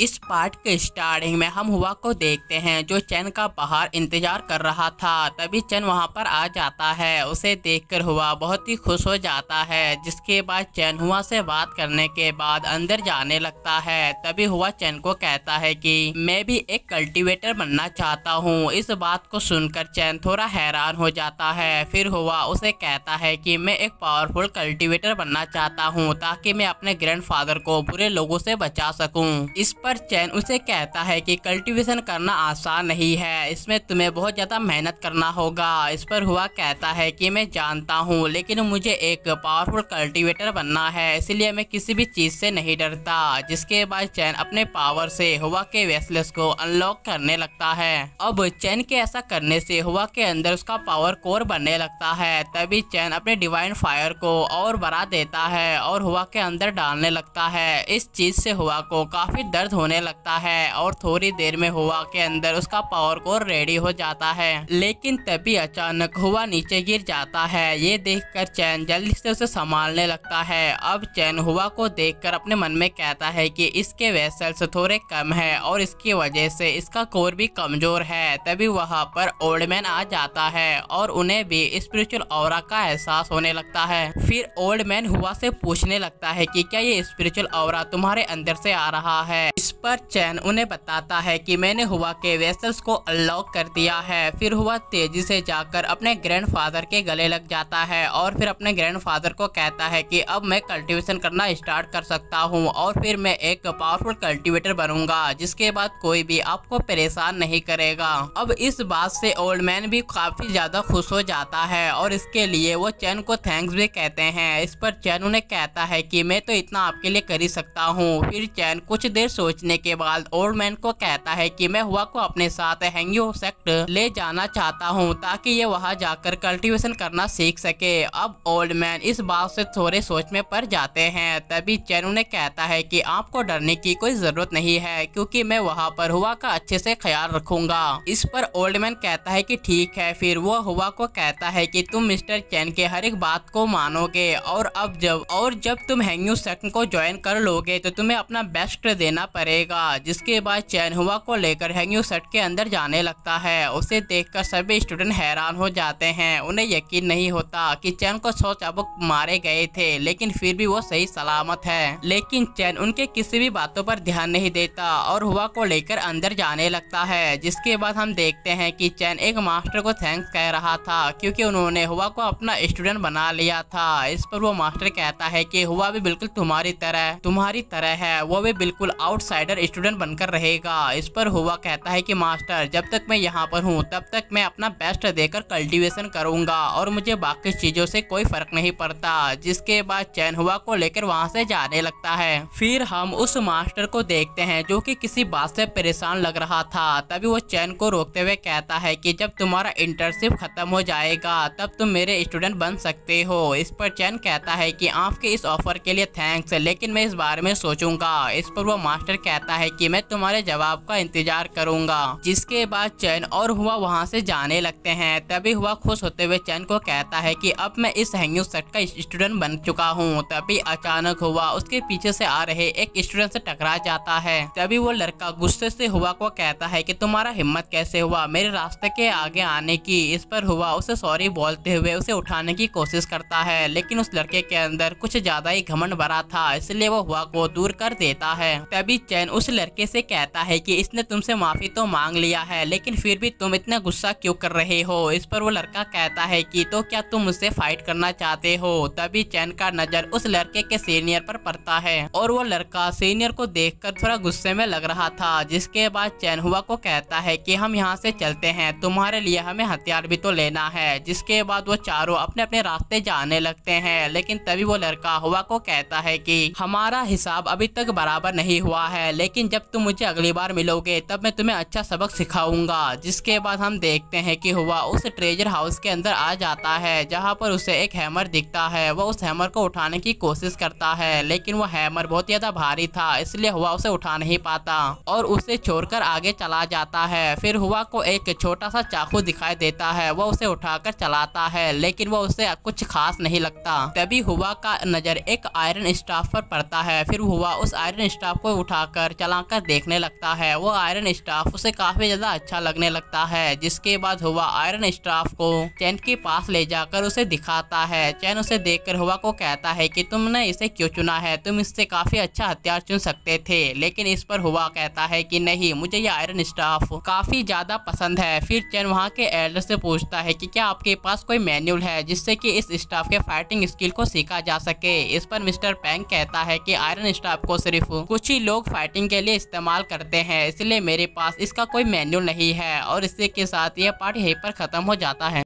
इस पार्ट के स्टार्टिंग में हम हुआ को देखते हैं जो चैन का बाहर इंतजार कर रहा था। तभी चैन वहां पर आ जाता है। उसे देखकर हुआ बहुत ही खुश हो जाता है। जिसके बाद चैन हुआ से बात करने के बाद अंदर जाने लगता है। तभी हुआ चैन को कहता है कि मैं भी एक कल्टीवेटर बनना चाहता हूँ। इस बात को सुनकर चैन थोड़ा हैरान हो जाता है। फिर हुआ उसे कहता है कि मैं एक पावरफुल कल्टीवेटर बनना चाहता हूँ ताकि मैं अपने ग्रैंडफादर को बुरे लोगों से बचा सकूँ। इस पर चैन उसे कहता है कि कल्टीवेशन करना आसान नहीं है, इसमें तुम्हें बहुत ज़्यादा मेहनत करना होगा। इस पर हुआ कहता है कि मैं जानता हूँ, लेकिन मुझे एक पावरफुल कल्टीवेटर बनना है, इसलिए मैं किसी भी चीज़ से नहीं डरता। जिसके बाद चैन अपने पावर से हुआ के वेसलेस को अनलॉक करने लगता है। अब चैन के ऐसा करने से हुआ के अंदर उसका पावर कोर बनने लगता है। तभी चैन अपने डिवाइन फायर को और बढ़ा देता है और हुआ के अंदर डालने लगता है। इस चीज़ से हुआ को काफ़ी दर्द होने लगता है और थोड़ी देर में हुआ के अंदर उसका पावर कोर रेडी हो जाता है। लेकिन तभी अचानक हुआ नीचे गिर जाता है। ये देखकर चैन जल्दी से उसे संभालने लगता है। अब चैन हुआ को देखकर अपने मन में कहता है कि इसके वेसल्स थोड़े कम है और इसकी वजह से इसका कोर भी कमजोर है। तभी वहाँ पर ओल्ड मैन आ जाता है और उन्हें भी स्पिरिचुअल ऑरा का एहसास होने लगता है। फिर ओल्ड मैन हुआ से पूछने लगता है कि क्या ये स्पिरिचुअल ऑरा तुम्हारे अंदर से आ रहा है। इस पर चैन उन्हें बताता है कि मैंने हुआ के वेसल्स को अनलॉक कर दिया है। फिर हुआ तेजी से जाकर अपने ग्रैंडफादर के गले लग जाता है और फिर अपने ग्रैंडफादर को कहता है कि अब मैं कल्टीवेशन करना स्टार्ट कर सकता हूं और फिर मैं एक पावरफुल कल्टीवेटर बनूंगा, जिसके बाद कोई भी आपको परेशान नहीं करेगा। अब इस बात से ओल्ड मैन भी काफी ज्यादा खुश हो जाता है और इसके लिए वो चैन को थैंक्स भी कहते हैं। इस पर चैन उन्हें कहता है कि मैं तो इतना आपके लिए कर ही सकता हूँ। फिर चैन कुछ देर सोचने के बाद ओल्ड मैन को कहता है कि मैं हुआ को अपने साथ हेंग्यू सेक्ट ले जाना चाहता हूं ताकि ये वहां जाकर कल्टीवेशन करना सीख सके। अब ओल्ड मैन इस बात से थोड़े सोच में पड़ जाते हैं। तभी चैन उन्हें कहता है कि आपको डरने की कोई जरूरत नहीं है क्योंकि मैं वहां पर हुआ का अच्छे से ख्याल रखूंगा। इस पर ओल्ड मैन कहता है कि ठीक है। फिर वो हुआ को कहता है कि तुम मिस्टर चैन के हर एक बात को मानोगे और जब तुम हेंग्यू सेक्ट को ज्वाइन कर लोगे तो तुम्हें अपना बेस्ट देना पड़ेगा। जिसके बाद चैन हुआ को लेकर हेंग्यू सेक्ट के अंदर जाने लगता है। उसे देखकर सभी स्टूडेंट हैरान हो जाते हैं। उन्हें यकीन नहीं होता कि चैन को 100 चाबुक मारे गए थे, लेकिन फिर भी वो सही सलामत है। लेकिन चैन उनके किसी भी बातों पर ध्यान नहीं देता और हुआ को लेकर अंदर जाने लगता है। जिसके बाद हम देखते हैं कि चैन एक मास्टर को थैंक्स कह रहा था क्योंकि उन्होंने हुआ को अपना स्टूडेंट बना लिया था। इस पर वो मास्टर कहता है कि हुआ भी बिल्कुल तुम्हारी तरह है, वो भी बिल्कुल आउटसाइडर स्टूडेंट बनकर रहेगा। इस पर हुआ कहता है कि मास्टर, जब तक मैं यहाँ पर हूँ तब तक मैं अपना बेस्ट देकर कल्टीवेशन करूँगा और मुझे बाकी चीजों से कोई फर्क नहीं पड़ता। जिसके बाद चैन हुआ को लेकर वहाँ से जाने लगता है। फिर हम उस मास्टर को देखते हैं जो कि किसी बात से परेशान लग रहा था। तभी वो चैन को रोकते हुए कहता है कि जब तुम्हारा इंटर्नशिप खत्म हो जाएगा तब तुम मेरे स्टूडेंट बन सकते हो। इस पर चैन कहता है कि आपके इस ऑफर के लिए थैंक्स, लेकिन मैं इस बारे में सोचूंगा। इस पर वो मास्टर कहता है कि मैं तुम्हारे जवाब का इंतजार करूंगा। जिसके बाद चैन और हुआ वहां से जाने लगते हैं। तभी हुआ खुश होते हुए चैन को कहता है कि अब मैं इस हेंग्यू सेक्ट का स्टूडेंट बन चुका हूं। तभी अचानक हुआ उसके पीछे से आ रहे एक स्टूडेंट से टकरा जाता है। तभी वो लड़का गुस्से से हुआ को कहता है कि तुम्हारा हिम्मत कैसे हुआ मेरे रास्ते के आगे आने की। इस पर हुआ उसे सॉरी बोलते हुए उसे उठाने की कोशिश करता है, लेकिन उस लड़के के अंदर कुछ ज्यादा ही घमंड भरा था, इसलिए वो हुआ को दूर कर देता है। तभी चैन उस लड़के से कहता है कि इसने तुमसे माफी तो मांग लिया है, लेकिन फिर भी तुम इतना गुस्सा क्यों कर रहे हो। इस पर वो लड़का कहता है कि तो क्या तुम मुझसे फाइट करना चाहते हो। तभी चैन का नजर उस लड़के के सीनियर पर पड़ता है और वो लड़का सीनियर को देखकर थोड़ा गुस्से में लग रहा था। जिसके बाद चैन हुआ को कहता है कि हम यहाँ से चलते हैं, तुम्हारे लिए हमें हथियार भी तो लेना है। जिसके बाद वो चारों अपने अपने रास्ते जाने लगते हैं। लेकिन तभी वो लड़का हुआ को कहता है कि हमारा हिसाब अभी तक बराबर नहीं हुआ है, लेकिन जब तुम मुझे अगली बार मिलोगे तब मैं तुम्हें अच्छा सबक सिखाऊंगा। जिसके बाद हम देखते हैं कि हुआ उस ट्रेजर हाउस के अंदर आ जाता है जहां पर उसे एक हैमर दिखता है। वह उस हैमर को उठाने की कोशिश करता है, लेकिन वो हैमर बहुत ज्यादा भारी था, इसलिए हुआ उसे उठा नहीं पाता और उसे छोड़कर आगे चला जाता है। फिर हुआ को एक छोटा सा चाकू दिखाई देता है। वह उसे उठाकर चलाता है, लेकिन वह उसे कुछ खास नहीं लगता। तभी हुआ का नजर एक आयरन स्टाफ पर पड़ता है। फिर हुआ उस आयरन स्टाफ को उठाकर पर चलाकर देखने लगता है। वो आयरन स्टाफ उसे काफी ज्यादा अच्छा लगने लगता है, जिसके बाद हुआ आयरन स्टाफ को चैन के पास ले जाकर उसे दिखाता है। चैन उसे देखकर हुआ को कहता है कि तुमने इसे क्यों चुना है, तुम इससे काफी अच्छा हथियार चुन सकते थे। लेकिन इस पर हुआ कहता है कि नहीं, मुझे यह आयरन स्टाफ काफी ज्यादा पसंद है। फिर चैन वहाँ के एल्डर से पूछता है कि क्या आपके पास कोई मैनुअल है जिससे कि इस स्टाफ के फाइटिंग स्किल को सीखा जा सके। इस पर मिस्टर पैंग कहता है कि आयरन स्टाफ को सिर्फ कुछ ही लोग फाइटिंग के लिए इस्तेमाल करते हैं, इसलिए मेरे पास इसका कोई मैनुअल नहीं है। और इसी के साथ यह पार्ट यहीं पर खत्म हो जाता है।